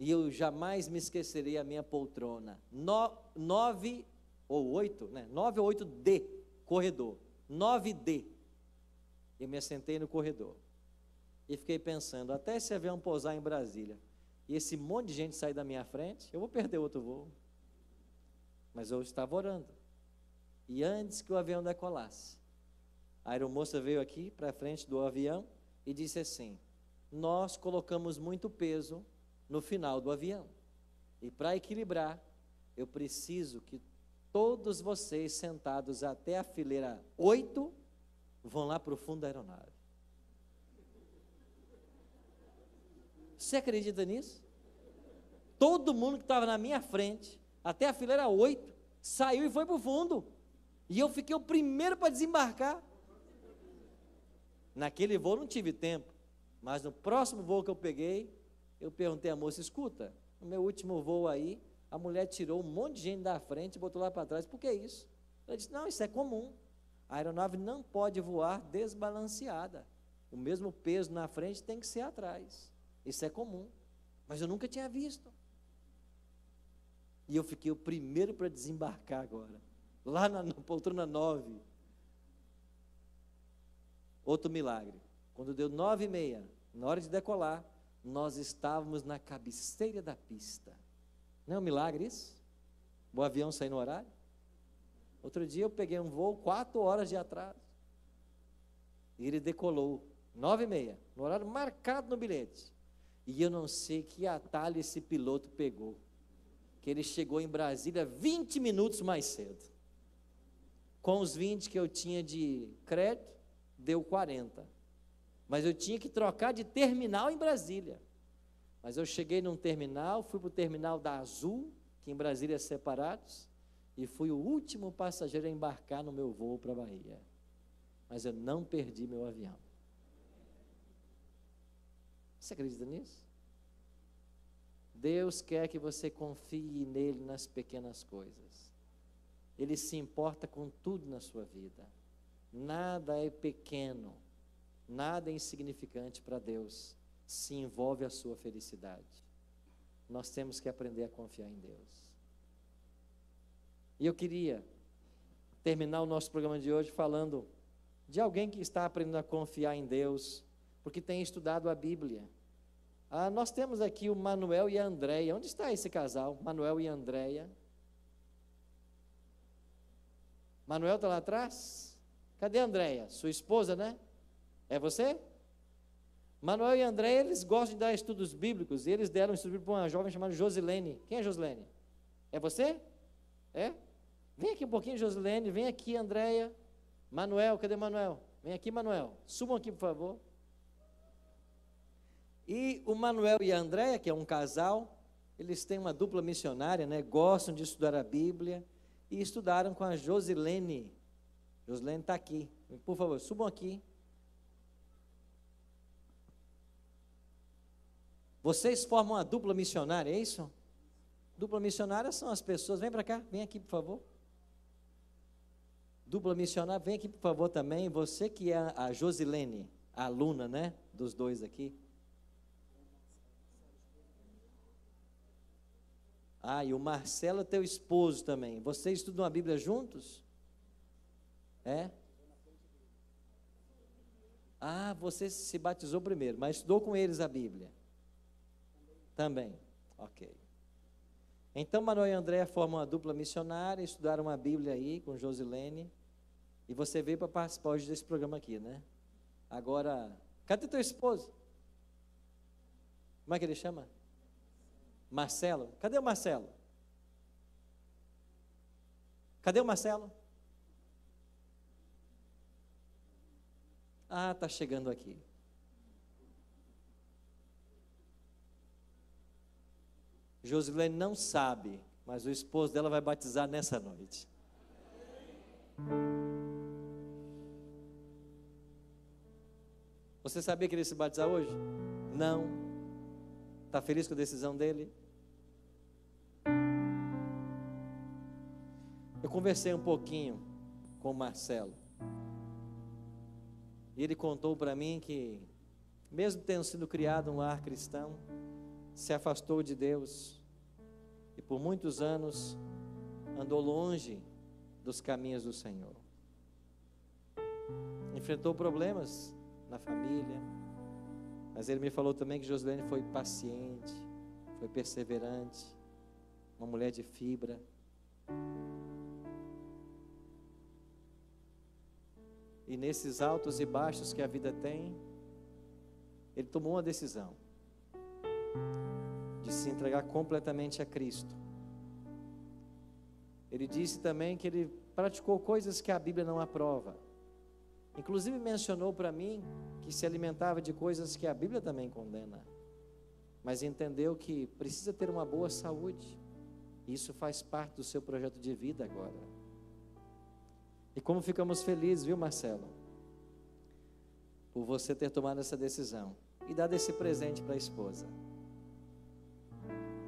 e eu jamais me esquecerei a minha poltrona, 9 ou 8, né? 9 ou 8D, corredor, 9D, eu me assentei no corredor, e fiquei pensando: até esse avião pousar em Brasília, e esse monte de gente sair da minha frente, eu vou perder outro voo. Mas eu estava orando, e antes que o avião decolasse, a aeromoça veio aqui, para frente do avião, e disse assim: nós colocamos muito peso no final do avião. E para equilibrar, eu preciso que todos vocês sentados até a fileira 8 vão lá para o fundo da aeronave. Você acredita nisso? Todo mundo que estava na minha frente, até a fileira 8, saiu e foi para o fundo. E eu fiquei o primeiro para desembarcar. Naquele voo não tive tempo, mas no próximo voo que eu peguei, eu perguntei à moça: escuta, no meu último voo aí, a mulher tirou um monte de gente da frente e botou lá para trás, por que isso? Ela disse: não, isso é comum, a aeronave não pode voar desbalanceada, o mesmo peso na frente tem que ser atrás, isso é comum. Mas eu nunca tinha visto, e eu fiquei o primeiro para desembarcar agora, lá na poltrona 9, Outro milagre, quando deu 9h30, na hora de decolar, nós estávamos na cabeceira da pista. Não é um milagre isso? O avião sair no horário? Outro dia eu peguei um voo, 4 horas de atraso, e ele decolou, 9h30, no horário marcado no bilhete, e eu não sei que atalho esse piloto pegou, que ele chegou em Brasília 20 minutos mais cedo. Com os 20 que eu tinha de crédito, deu 40, mas eu tinha que trocar de terminal em Brasília, mas eu cheguei num terminal, fui para o terminal da Azul, que em Brasília é separados, e fui o último passageiro a embarcar no meu voo para a Bahia, mas eu não perdi meu avião. Você acredita nisso? Deus quer que você confie nele nas pequenas coisas. Ele se importa com tudo na sua vida. Nada é pequeno, nada é insignificante para Deus, se envolve a sua felicidade. Nós temos que aprender a confiar em Deus. E eu queria terminar o nosso programa de hoje falando de alguém que está aprendendo a confiar em Deus, porque tem estudado a Bíblia. Nós temos aqui o Manoel e a Andréia. Onde está esse casal? Manoel e Andréia. Manoel está lá atrás? Cadê a Andréia? Sua esposa, né? É você? Manoel e Andréia, eles gostam de dar estudos bíblicos, e eles deram um estudo bíblico para uma jovem chamada Josilene. Quem é Josilene? É você? É? Vem aqui um pouquinho, Josilene, vem aqui, Andréia. Manoel, cadê Manoel? Vem aqui, Manoel. Subam aqui, por favor. E o Manoel e a Andréia, que é um casal, eles têm uma dupla missionária, né? Gostam de estudar a Bíblia, e estudaram com a Josilene. Josilene está aqui, por favor, subam aqui. Vocês formam uma dupla missionária, é isso? Dupla missionária são as pessoas, vem para cá, vem aqui por favor. Dupla missionária, vem aqui por favor também, você que é a Josilene, a aluna, né, dos dois aqui. E o Marcelo é teu esposo também, vocês estudam a Bíblia juntos? É? Você se batizou primeiro, mas estudou com eles a Bíblia? Também. Ok. Então, Manoel e Andréia formam uma dupla missionária, estudaram a Bíblia aí com Josilene, e você veio para participar hoje desse programa aqui, né? Agora, cadê teu esposo? Como é que ele chama? Marcelo. Cadê o Marcelo? Cadê o Marcelo? Está chegando aqui. Josilene não sabe, mas o esposo dela vai batizar nessa noite. Você sabia que ele ia se batizar hoje? Não. Está feliz com a decisão dele? Eu conversei um pouquinho com o Marcelo, e ele contou para mim que, mesmo tendo sido criado um lar cristão, se afastou de Deus, e por muitos anos andou longe dos caminhos do Senhor. Enfrentou problemas na família, mas ele me falou também que Josilene foi paciente, foi perseverante, uma mulher de fibra. E nesses altos e baixos que a vida tem, ele tomou uma decisão de se entregar completamente a Cristo. Ele disse também que ele praticou coisas que a Bíblia não aprova. Inclusive mencionou para mim que se alimentava de coisas que a Bíblia também condena. Mas entendeu que precisa ter uma boa saúde. Isso faz parte do seu projeto de vida agora. E como ficamos felizes, viu, Marcelo? Por você ter tomado essa decisão e dado esse presente para a esposa.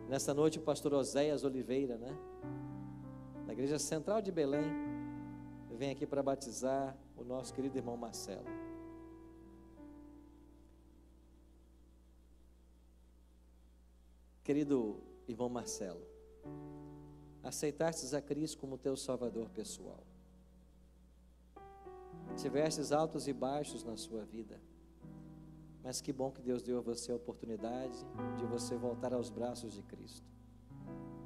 Nessa noite o pastor Oseias Oliveira, né? Da Igreja Central de Belém, vem aqui para batizar o nosso querido irmão Marcelo. Querido irmão Marcelo, aceitastes a Cristo como teu salvador pessoal. Tivestes altos e baixos na sua vida, mas que bom que Deus deu a você a oportunidade de você voltar aos braços de Cristo.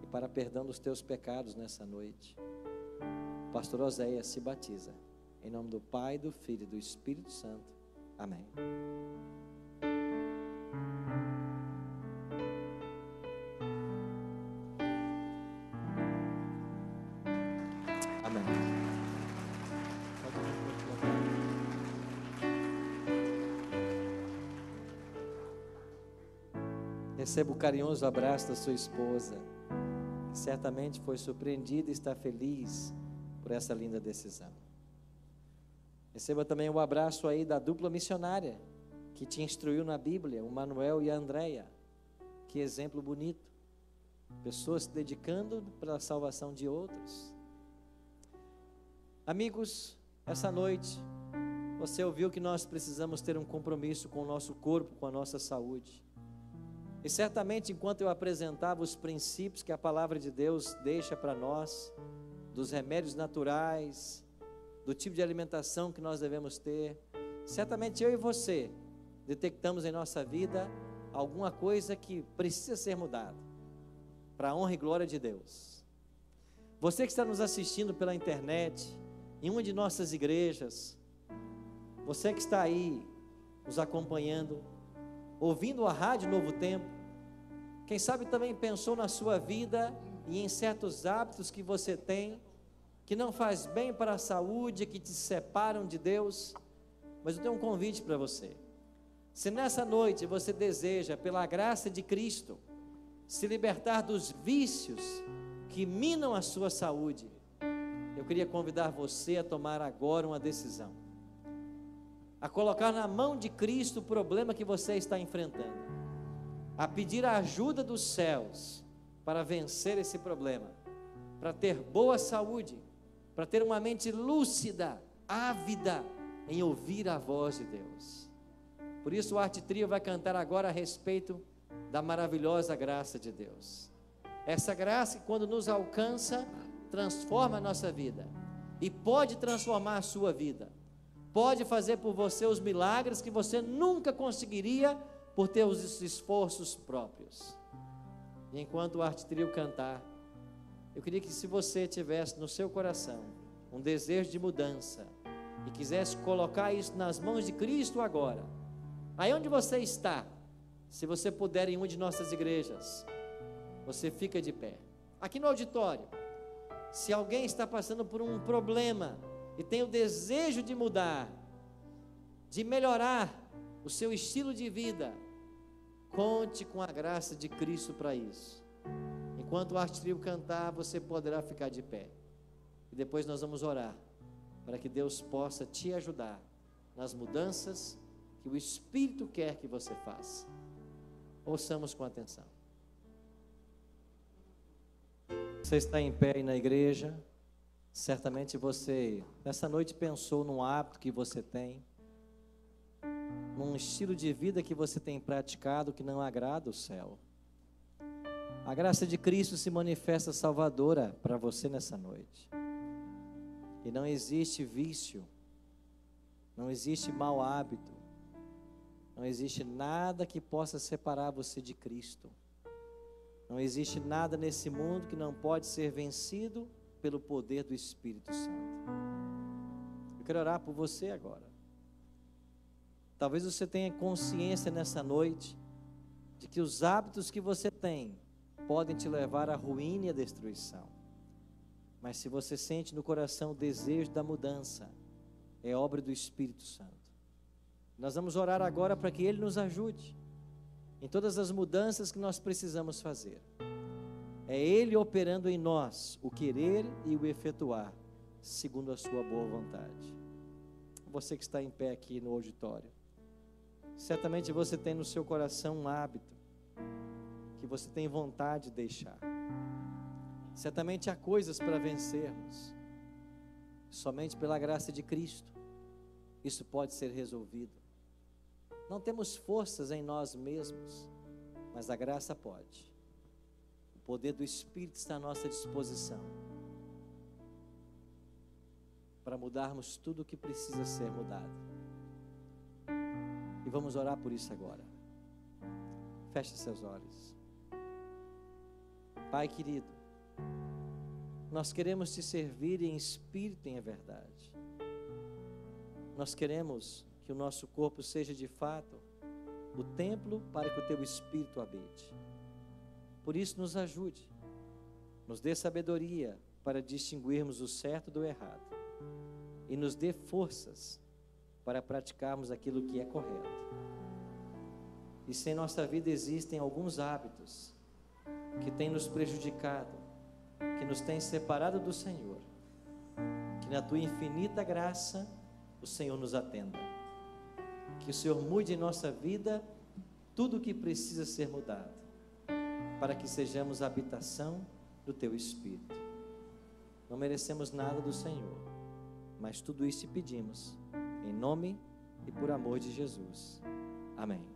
E para perdão dos teus pecados nessa noite, o pastor Oseias se batiza. Em nome do Pai, do Filho e do Espírito Santo. Amém. Receba o carinhoso abraço da sua esposa, que certamente foi surpreendida e está feliz por essa linda decisão. Receba também o abraço aí da dupla missionária, que te instruiu na Bíblia, o Manoel e a Andréia. Que exemplo bonito. Pessoas se dedicando para a salvação de outros. Amigos, essa noite, você ouviu que nós precisamos ter um compromisso com o nosso corpo, com a nossa saúde. E certamente, enquanto eu apresentava os princípios que a palavra de Deus deixa para nós, dos remédios naturais, do tipo de alimentação que nós devemos ter, certamente eu e você detectamos em nossa vida alguma coisa que precisa ser mudada, para a honra e glória de Deus. Você que está nos assistindo pela internet, em uma de nossas igrejas, você que está aí nos acompanhando, ouvindo a Rádio Novo Tempo, quem sabe também pensou na sua vida e em certos hábitos que você tem, que não faz bem para a saúde, que te separam de Deus. Mas eu tenho um convite para você. Se nessa noite você deseja, pela graça de Cristo, se libertar dos vícios que minam a sua saúde, eu queria convidar você a tomar agora uma decisão, a colocar na mão de Cristo o problema que você está enfrentando, a pedir a ajuda dos céus para vencer esse problema, para ter boa saúde, para ter uma mente lúcida, ávida em ouvir a voz de Deus. Por isso o Arte Trio vai cantar agora a respeito da maravilhosa graça de Deus. Essa graça que quando nos alcança, transforma a nossa vida, e pode transformar a sua vida. Pode fazer por você os milagres que você nunca conseguiria por ter os esforços próprios. E enquanto o Arte Trio cantar, eu queria que se você tivesse no seu coração um desejo de mudança e quisesse colocar isso nas mãos de Cristo agora, aí onde você está, se você puder em uma de nossas igrejas, você fica de pé. Aqui no auditório, se alguém está passando por um problema e tem o desejo de mudar, de melhorar o seu estilo de vida, conte com a graça de Cristo para isso. Enquanto o Arte Trio cantar, você poderá ficar de pé, e depois nós vamos orar, para que Deus possa te ajudar nas mudanças que o Espírito quer que você faça. Ouçamos com atenção. Você está em pé aí na igreja, certamente você, nessa noite, pensou num hábito que você tem, num estilo de vida que você tem praticado que não agrada o céu. A graça de Cristo se manifesta salvadora para você nessa noite. E não existe vício, não existe mau hábito, não existe nada que possa separar você de Cristo. Não existe nada nesse mundo que não pode ser vencido pelo poder do Espírito Santo. Eu quero orar por você agora. Talvez você tenha consciência nessa noite de que os hábitos que você tem podem te levar à ruína e à destruição. Mas se você sente no coração o desejo da mudança, é obra do Espírito Santo. Nós vamos orar agora para que Ele nos ajude em todas as mudanças que nós precisamos fazer. É Ele operando em nós o querer e o efetuar, segundo a sua boa vontade. Você que está em pé aqui no auditório, certamente você tem no seu coração um hábito que você tem vontade de deixar. Certamente há coisas para vencermos. Somente pela graça de Cristo isso pode ser resolvido. Não temos forças em nós mesmos, mas a graça pode. O poder do Espírito está à nossa disposição para mudarmos tudo o que precisa ser mudado. E vamos orar por isso agora. Feche seus olhos. Pai querido, nós queremos te servir em espírito e em verdade. Nós queremos que o nosso corpo seja de fato o templo para que o teu Espírito habite. Por isso nos ajude, nos dê sabedoria para distinguirmos o certo do errado e nos dê forças para praticarmos aquilo que é correto. E se em nossa vida existem alguns hábitos que têm nos prejudicado, que nos tem separado do Senhor, que na tua infinita graça o Senhor nos atenda, que o Senhor mude em nossa vida tudo o que precisa ser mudado, para que sejamos a habitação do teu Espírito. Não merecemos nada do Senhor, mas tudo isso te pedimos, em nome e por amor de Jesus. Amém.